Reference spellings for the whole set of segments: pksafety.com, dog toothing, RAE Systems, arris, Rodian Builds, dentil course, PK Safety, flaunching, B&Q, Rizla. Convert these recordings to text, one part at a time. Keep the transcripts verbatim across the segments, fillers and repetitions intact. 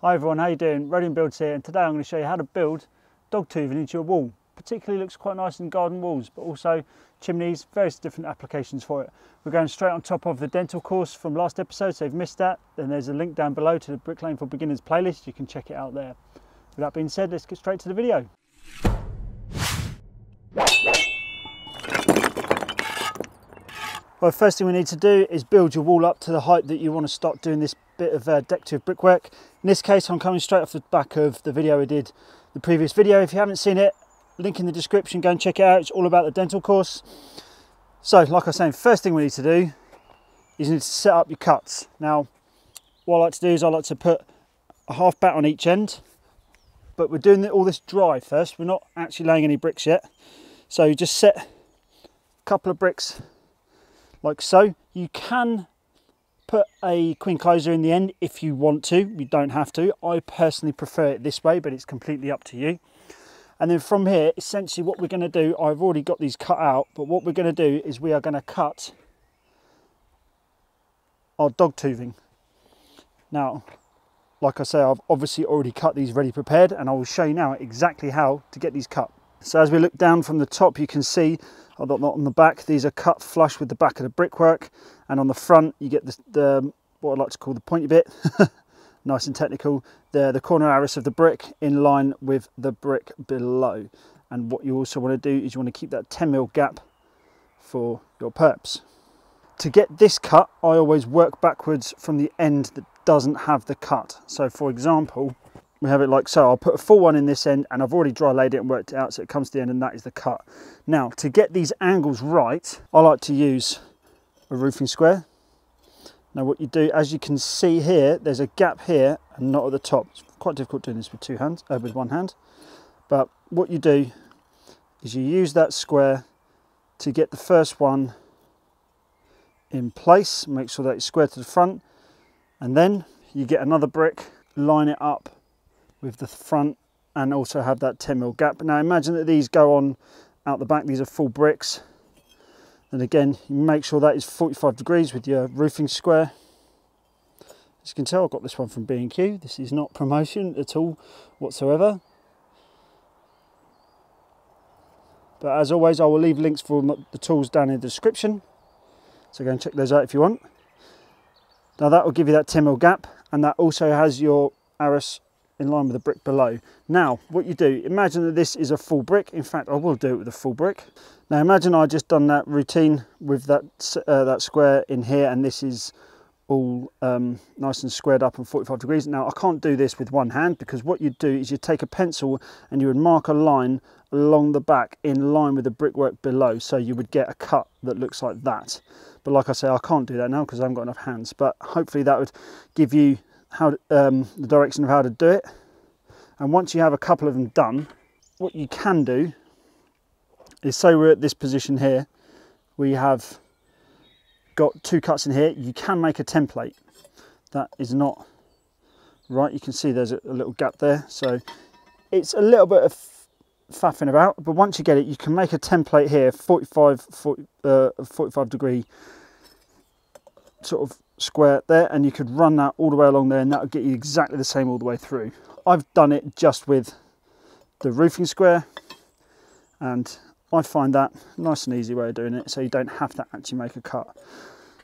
Hi everyone, how you doing? Rodian Builds here, and today I'm going to show you how to build dog toothing into your wall. Particularly looks quite nice in garden walls, but also chimneys, various different applications for it. We're going straight on top of the dental course from last episode, so if you've missed that, then there's a link down below to the Brick Lane for Beginners playlist. You can check it out there. With that being said, let's get straight to the video. Well, first thing we need to do is build your wall up to the height that you want to start doing this bit of uh, decorative brickwork. In this case, I'm coming straight off the back of the video we did, the previous video. If you haven't seen it, link in the description, go and check it out. It's all about the dental course. So, like I was saying, first thing we need to do is you need to set up your cuts. Now, what I like to do is I like to put a half bat on each end, but we're doing all this dry first. We're not actually laying any bricks yet. So you just set a couple of bricks like so. You can put a quincloser in the end if you want to, you don't have to. I personally prefer it this way, but it's completely up to you. And then from here, essentially what we're gonna do, I've already got these cut out, but what we're gonna do is we are gonna cut our dog toothing. Now, like I say, I've obviously already cut these ready prepared, and I will show you now exactly how to get these cut. So as we look down from the top, you can see on the back, these are cut flush with the back of the brickwork. And on the front, you get the, the what I like to call the pointy bit, nice and technical, the, the corner arris of the brick in line with the brick below. And what you also want to do is you want to keep that ten mil gap for your perps. To get this cut, I always work backwards from the end that doesn't have the cut. So for example, we have it like so. I'll put a full one in this end, and I've already dry laid it and worked it out, so it comes to the end, and that is the cut. Now, to get these angles right, I like to use a roofing square. Now what you do, as you can see here, there's a gap here and not at the top. It's quite difficult doing this with two hands, uh, with one hand. But what you do is you use that square to get the first one in place. Make sure that it's square to the front, and then you get another brick, line it up with the front, and also have that ten mil gap. Now imagine that these go on out the back, these are full bricks. And again, you make sure that is forty-five degrees with your roofing square. As you can tell, I've got this one from B and Q. This is not promotion at all whatsoever. But as always, I will leave links for the tools down in the description. So go and check those out if you want. Now that will give you that ten mil gap, and that also has your arris in line with the brick below. Now what you do, imagine that this is a full brick. In fact, I will do it with a full brick. Now imagine I just done that routine with that uh, that square in here, and this is all um, nice and squared up and forty-five degrees. Now I can't do this with one hand, because what you do is you take a pencil and you would mark a line along the back in line with the brickwork below, so you would get a cut that looks like that. But like I say, I can't do that now because I haven't got enough hands, but hopefully that would give you How, um, the direction of how to do it. And once you have a couple of them done, what you can do is, say we're at this position here, we have got two cuts in here, you can make a template. That is not right, you can see there's a, a little gap there, so it's a little bit of faffing about, but once you get it, you can make a template here, forty-five degree sort of square there, and you could run that all the way along there, and that'll get you exactly the same all the way through. I've done it just with the roofing square, and I find that nice and easy way of doing it, so you don't have to actually make a cut.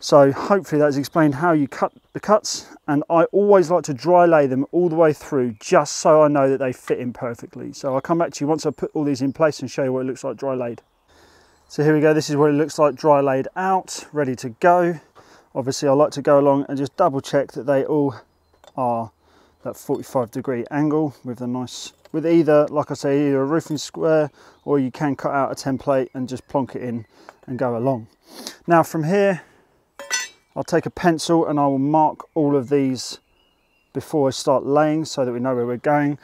So hopefully that's explained how you cut the cuts, and I always like to dry lay them all the way through just so I know that they fit in perfectly. So I'll come back to you once I put all these in place and show you what it looks like dry laid. So here we go, this is what it looks like dry laid out, ready to go. Obviously I like to go along and just double check that they all are that forty-five degree angle with a nice, with either, like I say, either a roofing square, or you can cut out a template and just plonk it in and go along. Now from here, I'll take a pencil and I will mark all of these before I start laying so that we know where we're going.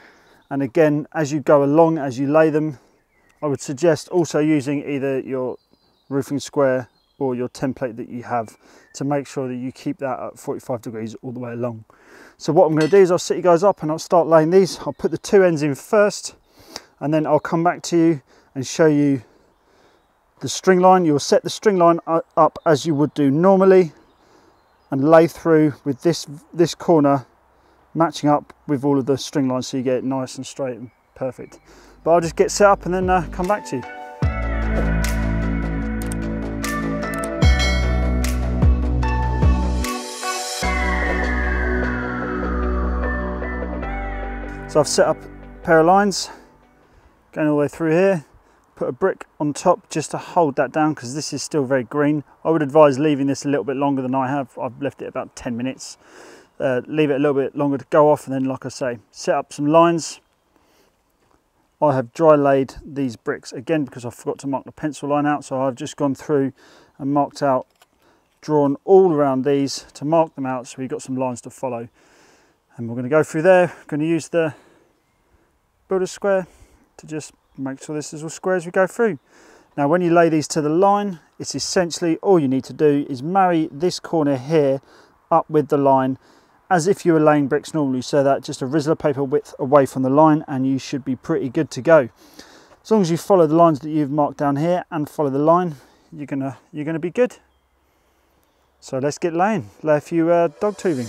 And again, as you go along, as you lay them, I would suggest also using either your roofing square or your template that you have to make sure that you keep that at forty-five degrees all the way along. So what I'm going to do is I'll set you guys up and I'll start laying these. I'll put the two ends in first, and then I'll come back to you and show you the string line. You'll set the string line up as you would do normally and lay through with this this corner matching up with all of the string lines so you get it nice and straight and perfect. But I'll just get set up and then uh, come back to you. So I've set up a pair of lines going all the way through here, put a brick on top just to hold that down because this is still very green. I would advise leaving this a little bit longer than I have. I've left it about ten minutes. Uh, leave it a little bit longer to go off, and then, like I say, set up some lines. I have dry laid these bricks again because I forgot to mark the pencil line out, so I've just gone through and marked out, drawn all around these to mark them out so we've got some lines to follow. And we're going to go through there. We're going to use the builder's square to just make sure this is all square as we go through. Now when you lay these to the line, it's essentially all you need to do is marry this corner here up with the line as if you were laying bricks normally, so that just a Rizla paper width away from the line and you should be pretty good to go. As long as you follow the lines that you've marked down here and follow the line, you're gonna you're gonna be good. So let's get laying, lay a few uh, dog tubing.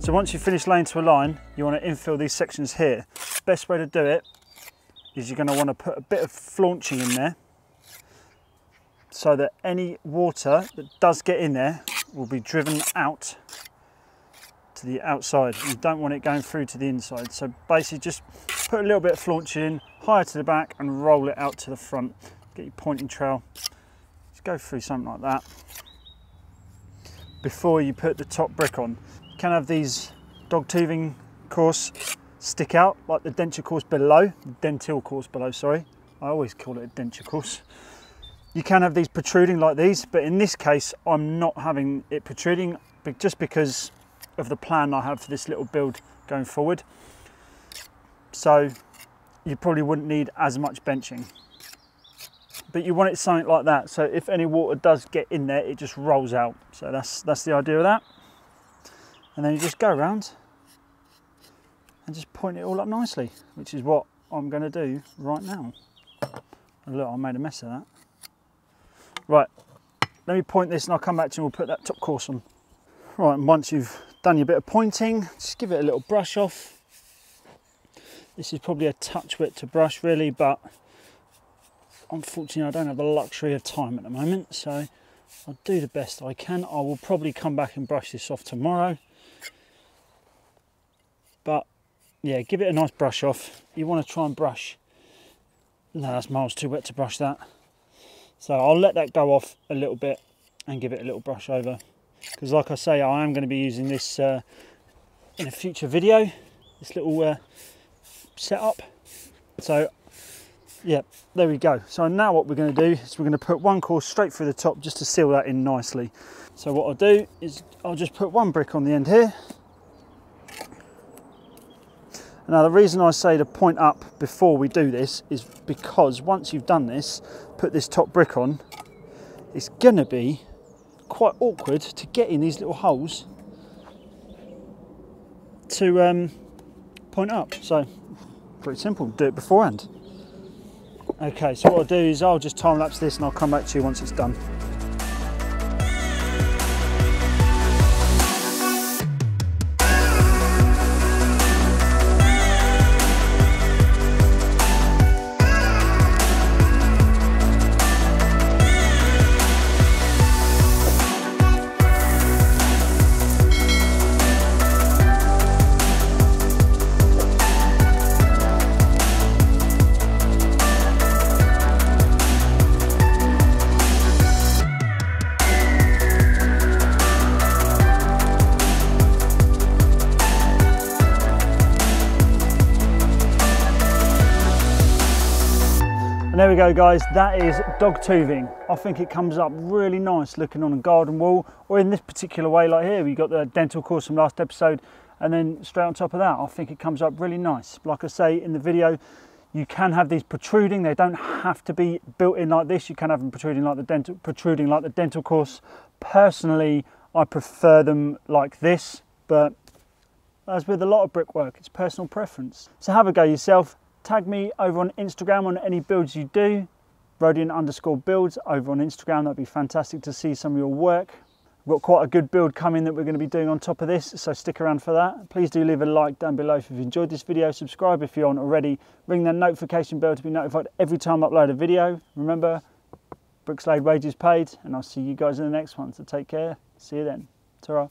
So once you finish laying to a line, you want to infill these sections here. Best way to do it is you're going to want to put a bit of flaunching in there so that any water that does get in there will be driven out to the outside. You don't want it going through to the inside. So basically just put a little bit of flaunching in, higher to the back and roll it out to the front. Get your pointing trail. Just go through something like that before you put the top brick on. You can have these dog tubing course stick out, like the denture course below, dentil course below, sorry. I always call it a denture course. You can have these protruding like these, but in this case, I'm not having it protruding just because of the plan I have for this little build going forward. So you probably wouldn't need as much benching. But you want it something like that. So if any water does get in there, it just rolls out. So that's, that's the idea of that. And then you just go around and just point it all up nicely, which is what I'm going to do right now. And look, I made a mess of that. Right, let me point this and I'll come back to you and we'll put that top course on. Right, and once you've done your bit of pointing, just give it a little brush off. This is probably a touch wet to brush really, but unfortunately I don't have the luxury of time at the moment, so I'll do the best I can. I will probably come back and brush this off tomorrow. But yeah, give it a nice brush off. You want to try and brush. No, that's miles too wet to brush that. So I'll let that go off a little bit and give it a little brush over. Because like I say, I am going to be using this uh, in a future video, this little uh, setup. So yeah, there we go. So now what we're going to do is we're going to put one course straight through the top just to seal that in nicely. So what I'll do is I'll just put one brick on the end here. Now the reason I say to point up before we do this is because once you've done this, put this top brick on, it's going to be quite awkward to get in these little holes to um, point up. So pretty simple, do it beforehand. Okay, so what I'll do is I'll just time lapse this and I'll come back to you once it's done. And there we go guys, that is dog tubing. I think it comes up really nice looking on a garden wall, or in this particular way like here, we got the dentil course from last episode, and then straight on top of that, I think it comes up really nice. Like I say in the video, you can have these protruding, they don't have to be built in like this, you can have them protruding like the dental, protruding like the dentil course. Personally, I prefer them like this, but as with a lot of brickwork, it's personal preference. So have a go yourself. Tag me over on Instagram on any builds you do. Rodian underscore builds over on Instagram. That'd be fantastic to see some of your work. We've got quite a good build coming that we're going to be doing on top of this, so stick around for that. Please do leave a like down below if you've enjoyed this video. Subscribe if you aren't already. Ring that notification bell to be notified every time I upload a video. Remember, bricks laid, wages paid, and I'll see you guys in the next one. So take care. See you then. Ta-ra.